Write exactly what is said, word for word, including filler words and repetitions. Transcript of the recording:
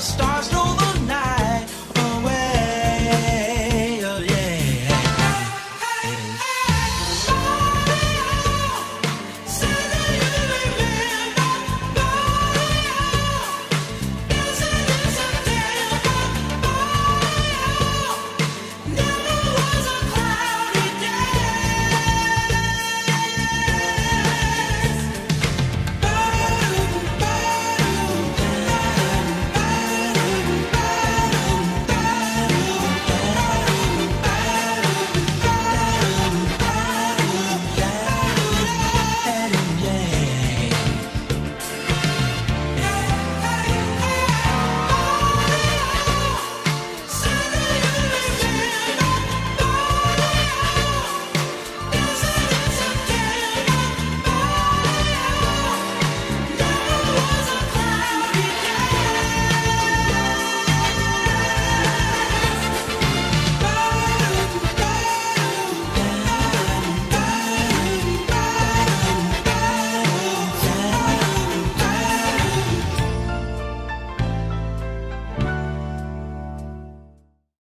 stars.